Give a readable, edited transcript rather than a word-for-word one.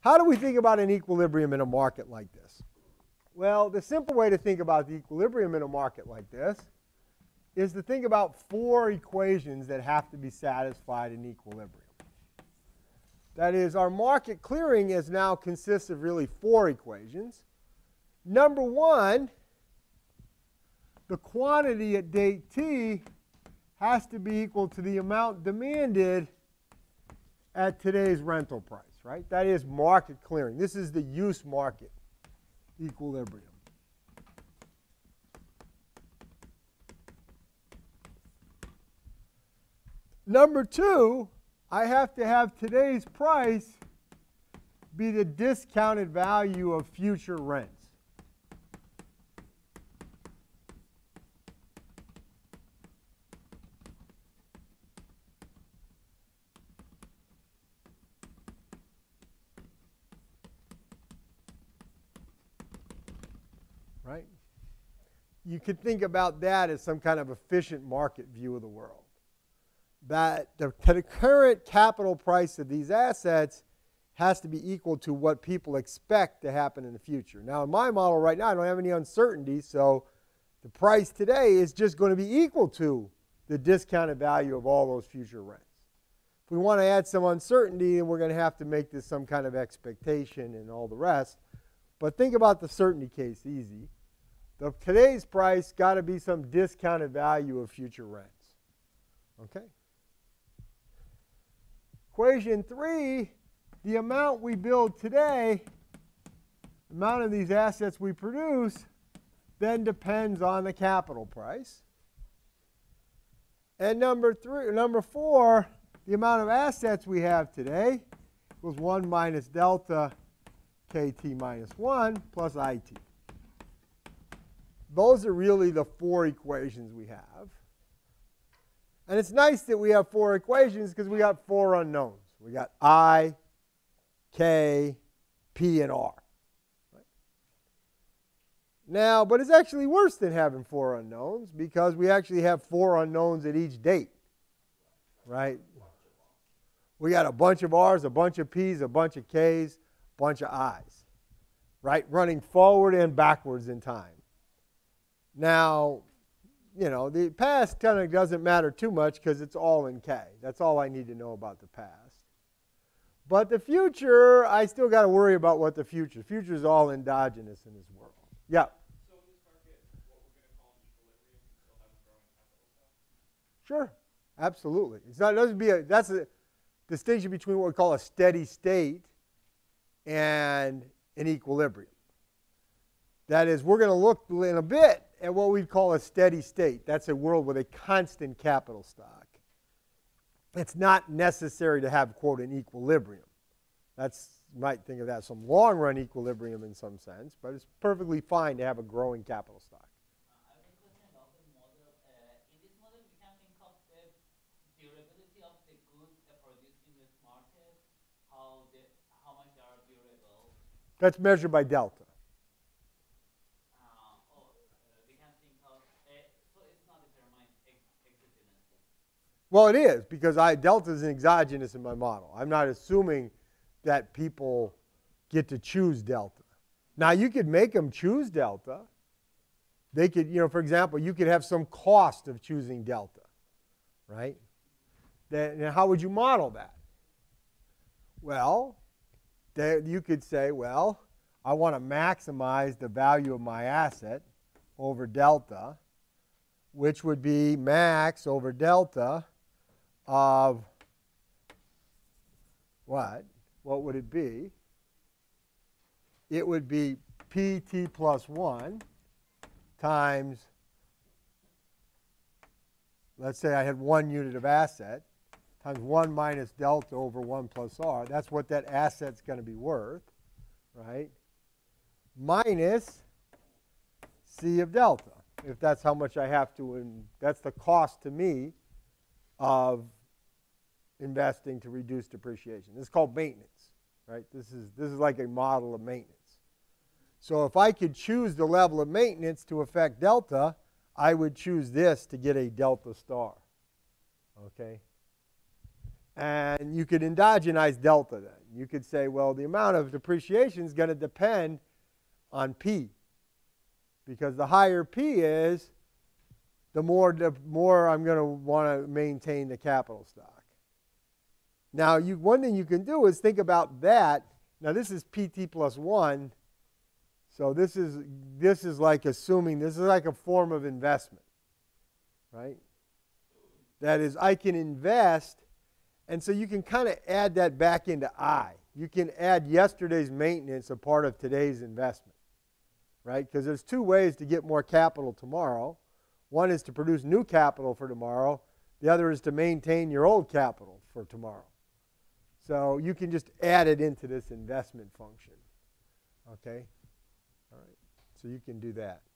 How do we think about an equilibrium in a market like this? Well, the simple way to think about the equilibrium in a market like this is to think about four equations that have to be satisfied in equilibrium. That is, our market clearing is now consists of really four equations. Number one, the quantity at date t has to be equal to the amount demanded at today's rental price, right? That is market clearing. This is the use market equilibrium. Number two, I have to have today's price be the discounted value of future rents. Right? You could think about that as some kind of efficient market view of the world. That the current capital price of these assets has to be equal to what people expect to happen in the future. Now, in my model right now, I don't have any uncertainty, so the price today is just going to be equal to the discounted value of all those future rents. If we want to add some uncertainty, then we're going to have to make this some kind of expectation and all the rest. But think about the certainty case, easy. Today's price got to be some discounted value of future rents. Okay? Equation three, the amount we build today, the amount of these assets we produce, then depends on the capital price. And number four, the amount of assets we have today equals 1 minus delta KT minus 1 plus IT. Those are really the four equations we have. And it's nice that we have four equations because we got four unknowns. We got I, K, P, and R. Right? Now, but it's actually worse than having four unknowns because we actually have four unknowns at each date, right? We got a bunch of R's, a bunch of P's, a bunch of K's, a bunch of I's, right? Running forward and backwards in time. Now, you know, the past kind of doesn't matter too much because it's all in K. That's all I need to know about the past. But the future, I still got to worry about what the future. The future is all endogenous in this world. Yeah? So in this market, what we're going to call equilibrium, you still have a growing capital stock? Sure. Absolutely. It's not, it doesn't be a, that's a distinction between what we call a steady state and an equilibrium. That is, we're going to look in a bit at what we'd call a steady state. That's a world with a constant capital stock. It's not necessary to have, quote, an equilibrium. That's, you might think of that as some long-run equilibrium in some sense, but it's perfectly fine to have a growing capital stock. I have a question about the model. In this model, we can think of the durability of the goods produced in this market, how much they are durable. That's measured by delta. Well, it is, because delta is exogenous in my model. I'm not assuming that people get to choose delta. Now, you could make them choose delta. They could, you know, for example, you could have some cost of choosing delta, right? Then how would you model that? Well, you could say, well, I want to maximize the value of my asset over delta, which would be max over delta of what? What would it be? It would be PT plus 1 times, let's say I had 1 unit of asset, times 1 minus delta over 1 plus R. That's what that asset's going to be worth, right? Minus C of delta, if that's how much I have to, and that's the cost to me of investing to reduce depreciation. This is called maintenance, right? This is like a model of maintenance. So if I could choose the level of maintenance to affect delta, I would choose this to get a delta star, okay? And you could endogenize delta then. You could say, well, the amount of depreciation is going to depend on P, because the higher P is, the more I'm going to want to maintain the capital stock. Now, one thing you can do is think about that. Now, this is PT plus 1. So this is like assuming, this is like a form of investment, right? That is, I can invest, and so you can kind of add that back into I. You can add yesterday's maintenance a part of today's investment, right? Because there's two ways to get more capital tomorrow. One is to produce new capital for tomorrow. The other is to maintain your old capital for tomorrow. So you can just add it into this investment function, okay? All right, so you can do that.